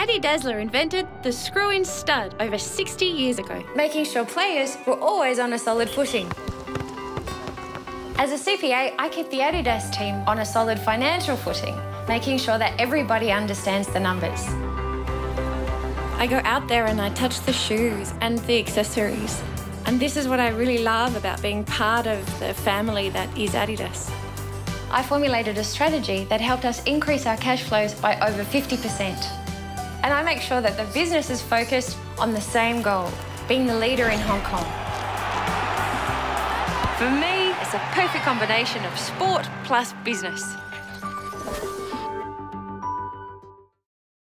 Adi Dassler invented the screw-in stud over 60 years ago, making sure players were always on a solid footing. As a CPA, I keep the Adidas team on a solid financial footing, making sure that everybody understands the numbers. I go out there and I touch the shoes and the accessories. And this is what I really love about being part of the family that is Adidas. I formulated a strategy that helped us increase our cash flows by over 50%. And I make sure that the business is focused on the same goal, being the leader in Hong Kong. For me, it's a perfect combination of sport plus business.